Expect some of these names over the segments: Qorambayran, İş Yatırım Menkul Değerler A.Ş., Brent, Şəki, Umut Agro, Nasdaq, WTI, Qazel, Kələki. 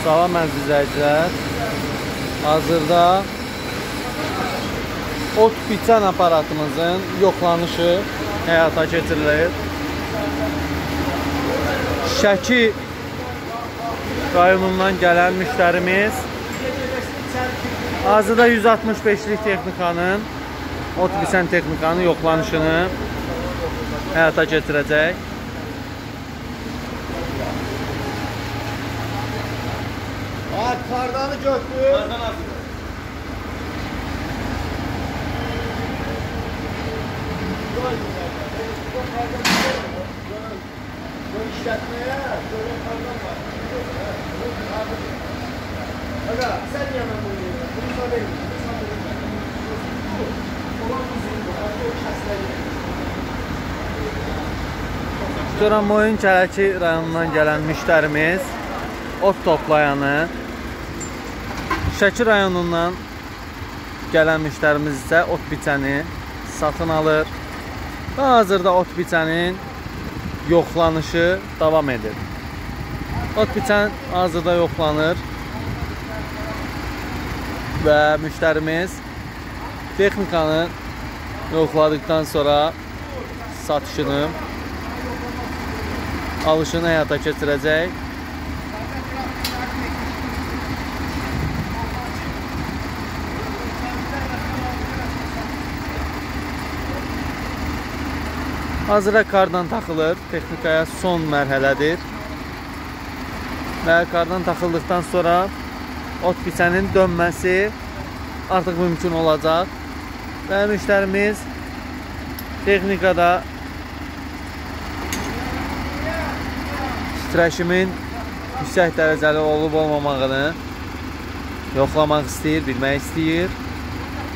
Salam əziz izləyicilər. Hazırda ot biçən aparatımızın yoxlanışı həyata keçirilir. Şəki rayonundan gələn müştərimiz hazırda 165'lik texnikanın, ot biçən texnikanın yoxlanışını həyata keçirəcək. Kardanı götür. Kardan hazır. Bu işletmeye böyle kardan var. Aga sen yana bunu yedin. Bunu sana verin. Olan bizim bu. O şəxsləri. Qorambayran Kələki rayonundan gələn müştərimiz ot toplayanı, Şəki rayonundan gələn müştərimiz isə ot biçəni satın alır. Hazırda ot biçənin yoxlanışı davam edir. Ot biçən hazırda yoxlanır və müştərimiz texnikanı yoxladıqdan sonra satışını, alışını həyata keçirəcək. Hazırda kardan taxılır, texnikaya son mərhələdir və kardan taxıldıqdan sonra ot biçənin dönməsi artıq mümkün olacaq və müştərimiz texnikada titrəşimin yüksək dərəcəli olub-olmamağını yoxlamaq istəyir, bilmək istəyir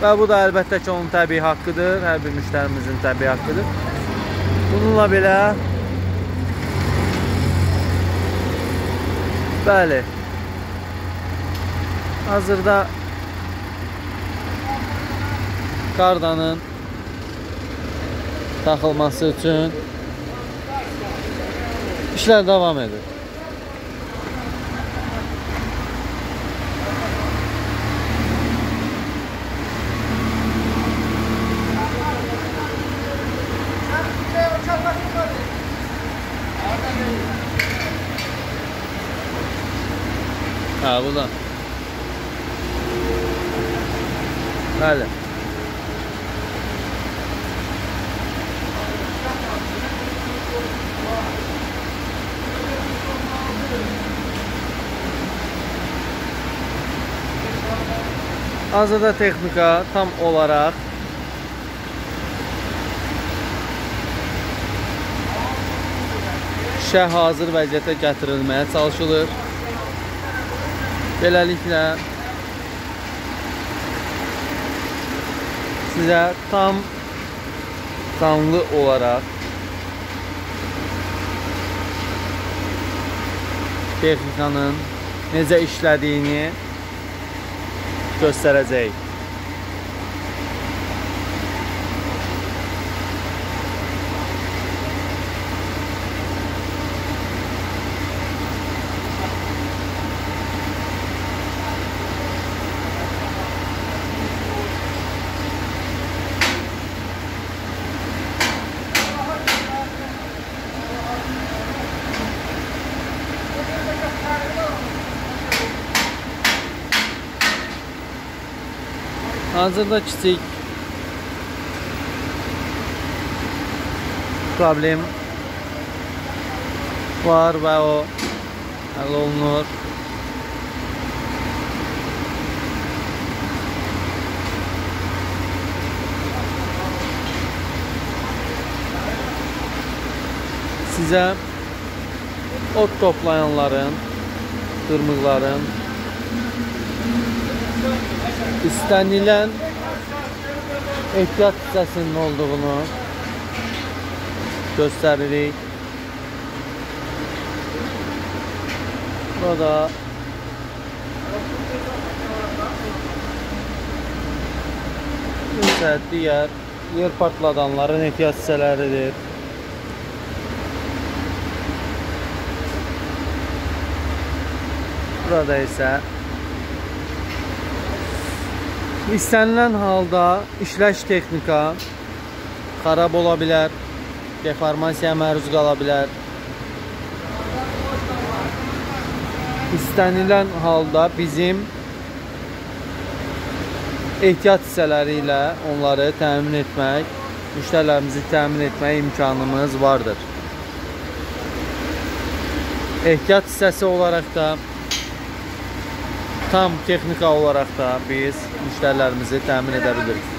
və bu da əlbəttə ki onun təbii haqqıdır, hər bir müştərimizin təbii haqqıdır. Bununla belə, bəli, hazırda kardanın taxılması üçün işlər davam edir. Ha, bu da. Bəli. Hazırda texnika tam olarak işə hazır vəziyyətə gətirilməyə çalışılır. Beləliklə sizə tam canlı olaraq texnikanın necə işlədiyini göstərəcək. Hazırda kiçik problem var və o həll olunur. Sizə ot toplayanların, qırmızıların istənilən ehtiyat hissəsinin olduğunu göstəririk. Burada digər yer partladanların ehtiyat hissələridir. Burada isə istənilən halda işləş texnika xarab ola bilər, deformasiyaya məruz qala bilər. İstənilən halda bizim ehtiyat hissələri ilə onları təmin etmək, müştərilərimizi təmin etmək imkanımız vardır. Ehtiyat hissəsi olaraq da, tam texnika olaraq da biz müştərilərimizi təmin edə bilirik.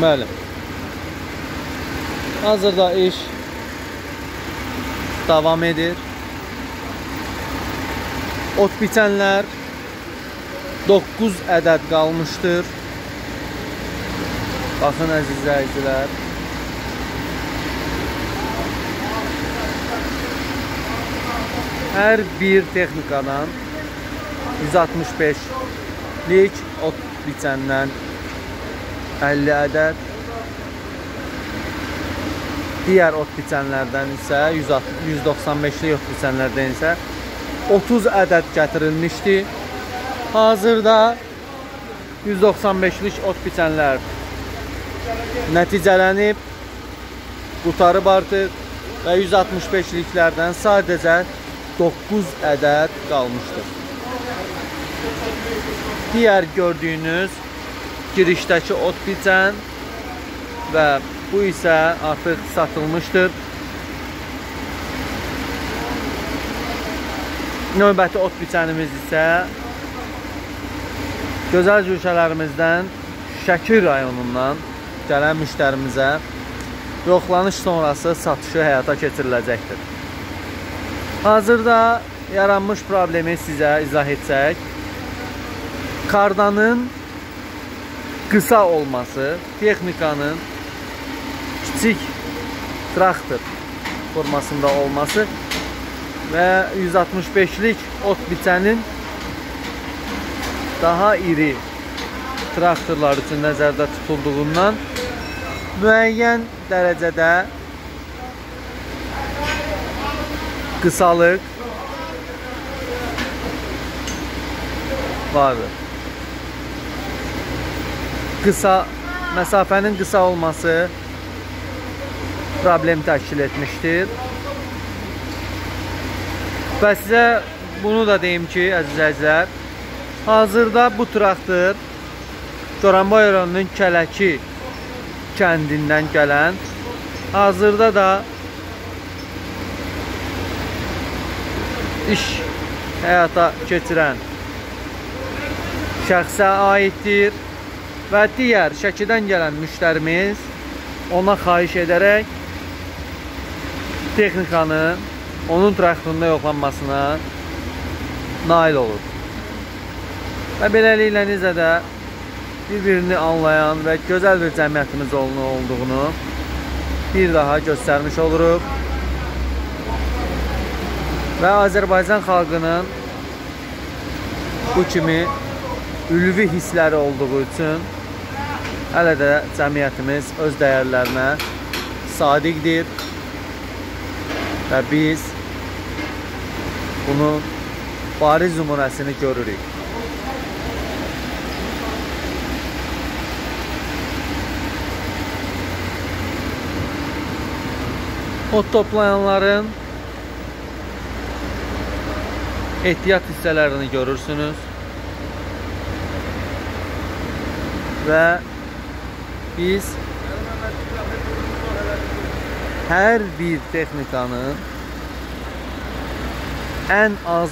Bəli. Hazırda iş davam edir. Ot bitənlər 9 ədəd qalmışdır. Baxın əziz izləyicilər. Hər bir texnikadan 165'lik ot biçəndən 50 ədəd, digər ot biçənlərdən isə 195'lik ot biçənlərdən isə 30 ədəd gətirilmişdi. Hazırda 195'lik ot biçənlər nəticələnib, qutarıb artıq və 165'liklərdən sadəcə 9 ədəd qalmışdır. Digər gördüyünüz girişdəki ot biçən və bu isə artıq satılmışdır. Növbəti ot biçənimiz isə gözəl cürşələrimizdən Şəki rayonundan gələn müştərimizə yoxlanış sonrası satışı həyata keçiriləcəkdir. Hazırda yaranmış problemi sizə izah etsək, kardanın qısa olması, texnikanın kiçik traktor formasında olması və 165'lik ot biçənin daha iri traktorlar üçün nəzərdə tutulduğundan müəyyən dərəcədə qısalıq vardır. Məsafənin qısa olması problem təşkil etmişdir. Və sizə bunu da deyim ki, əzizlər, hazırda bu traktor Qorambayranın Kələki kəndindən gələn, hazırda da iş həyata keçirən şəxsə aiddir və digər Şəkidən gələn müştərimiz ona xahiş edərək texnikanın onun traktorunda yoxlanmasına nail olur. Və beləliklə necə də bir-birini anlayan və gözəl bir cəmiyyətimiz olduğunu bir daha göstərmiş oluruq. Və Azərbaycan xalqının bu kimi ülvi hissləri olduğu üçün hələ də cəmiyyətimiz öz dəyərlərinə sadiqdir və biz bunun bariz nümunəsini görürük. Ot toplayanların ehtiyat hissələrini görürsünüz və biz hər bir texnikanın ən az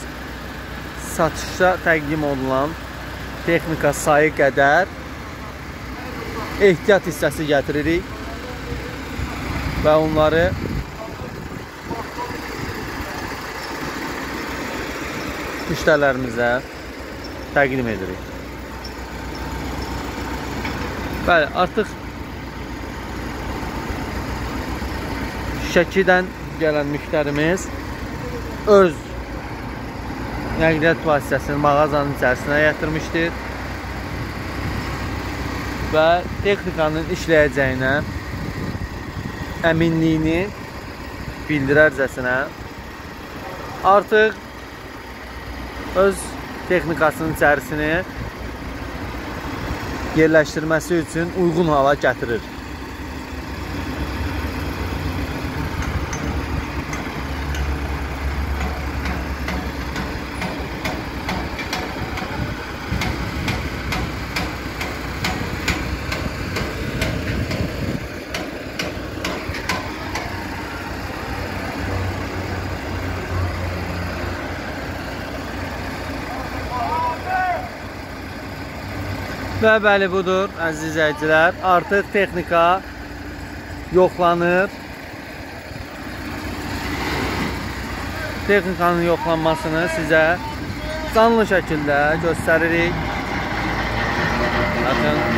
satışa təqdim olunan texnika sayı qədər ehtiyat hissəsi gətiririk və onları müştərilərimizə təqdim edirik. Bəli, artıq Şəkidən gələn müştərimiz öz nəqliyyat vasitəsini mağazanın içərisinə gətirmişdir və texnikanın işləyəcəyinə əminliyini bildirərcəsinə artıq öz texnikasının içərisini yerləşdirməsi üçün uyğun hala gətirir. Və bəli, budur, əziz izləyicilər. Artıq texnika yoxlanır. Texnikanın yoxlanmasını sizə canlı şəkildə göstəririk. Baxın.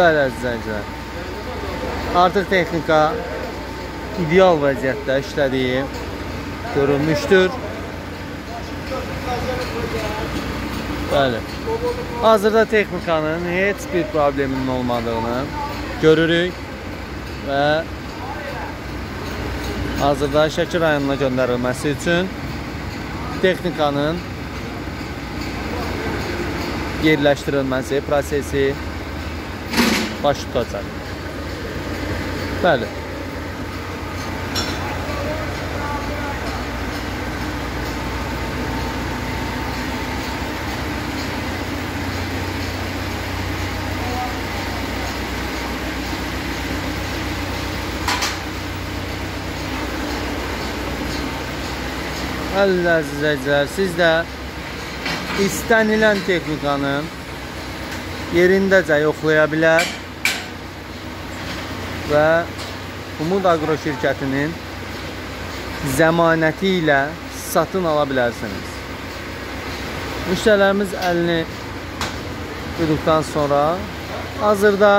Bəli, əziz izləyicilər. Artıq texnika ideal vəziyyətdə işlədiyi görülmüşdür. Bəli. Hazırda texnikanın heç bir probleminin olmadığını görürük və hazırda Şəki rayonuna göndərilməsi üçün texnikanın yerləşdirilməsi prosesi baş tutacaq. Bəli. Əziz izləyicilər, siz də istənilən texnikanın yerindəcə yoxlaya bilər və Umut Agro şirkətinin zəmanəti ilə satın ala bilərsiniz. Müştərilərimiz əlini tutduqdan sonra hazırda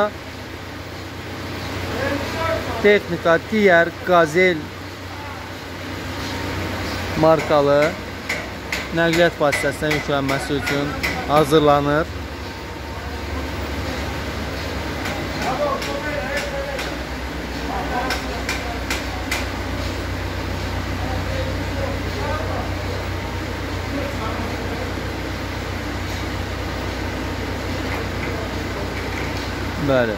texnika digər Qazel markalı nəqliyyat vasitəsindən yüklənməsi üçün hazırlanır. Bəli.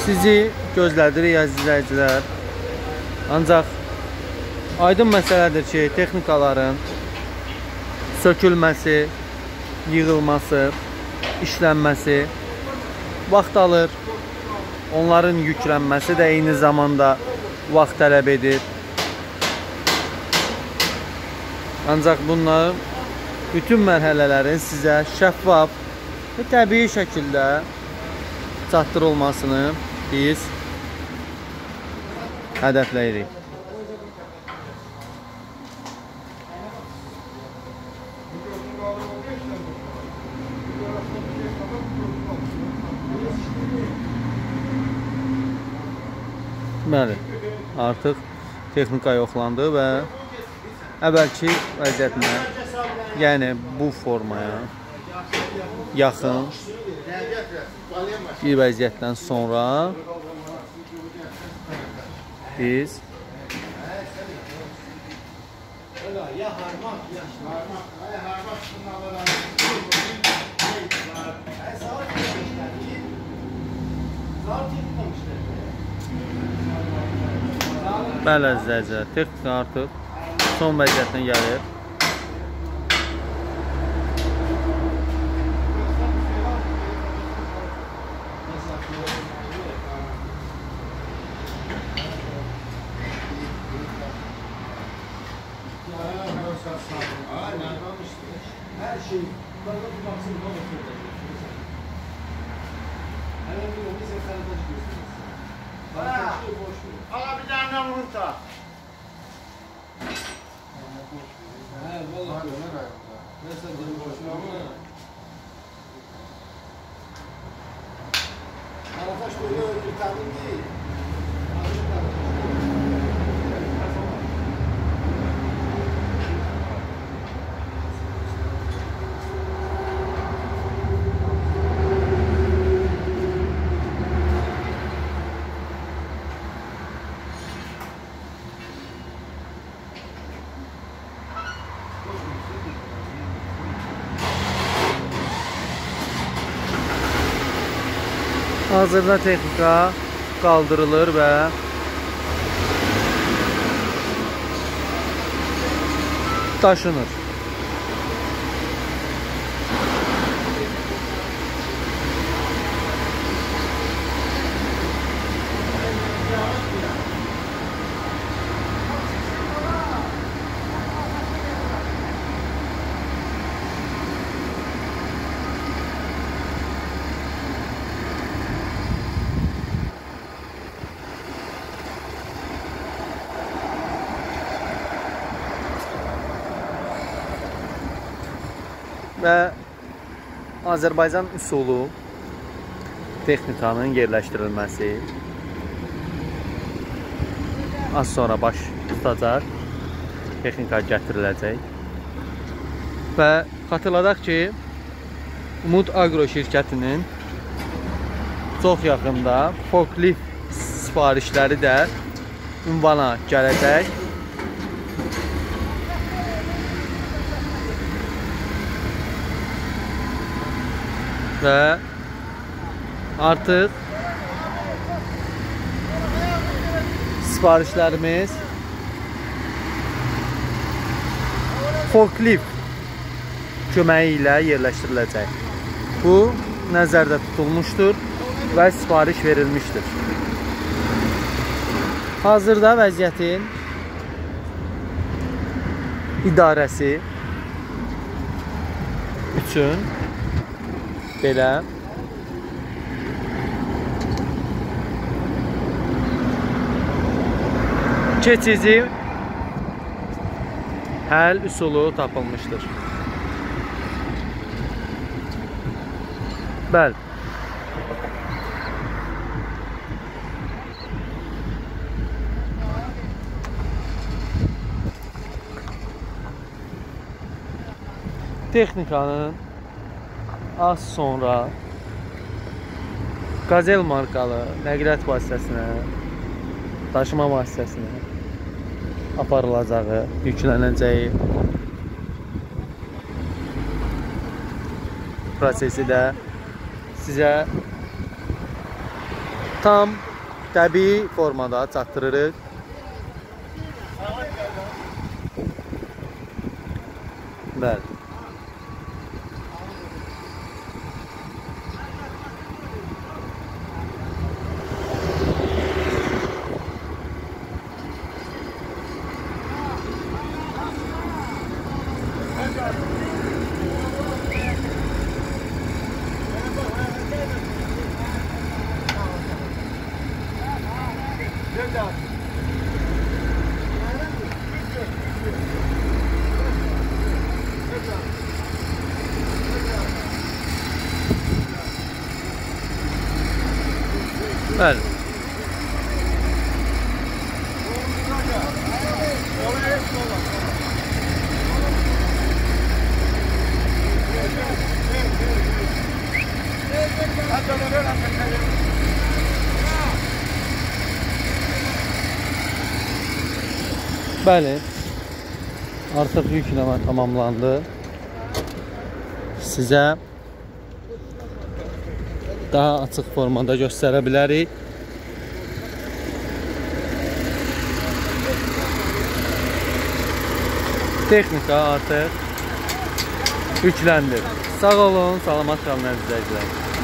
Sizi gözlədirik, əziz izləyicilər. Ancaq aydın məsələdir ki, texnikaların sökülməsi, yığılması, işlənməsi vaxt alır. Onların yüklənməsi də eyni zamanda vaxt tələb edir. Ancaq bunların bütün mərhələlərin sizə şəffaf və təbii şəkildə çatdırılmasını biz hədəfləyirik. Bəli, artıq texnika yoxlandı və əvvəlki vəziyyətinə, yəni bu formaya yaxın bir vəziyyətdən sonra biz bəli əzizlər, texnika artıq son vəziyyətinə gəlir. Hazırda texnika kaldırılır ve taşınır. Və Azərbaycan üsulu texnikanın yerləşdirilməsi az sonra baş tutacaq, texnika gətiriləcək. Və xatırladaq ki, Umut Agro şirkətinin çox yaxında forklift sifarişləri də ünvana gələcək. Ve artık siparişlerimiz forklift köməyi ilə yerləşdiriləcək. Bu nəzərdə tutulmuşdur və sipariş verilmişdir. Hazırda vəziyyətin idarəsi üçün belə keçici həll üsulu tapılmışdır. Bəli. Texnikanın az sonra qazel markalı nəqliyyat vasitəsinə, daşıma vasitəsinə aparılacağı, yüklənəcəyi prosesi də sizə tam təbii formada çatdırırıq. Bəli. Good job. Bəli. Bəli. Artıq yükleme tamamlandı. Sizə daha açıq formada göstərə bilərik. Texnika artıq yükləndi. Sağ olun, salamat qalın əzizlər.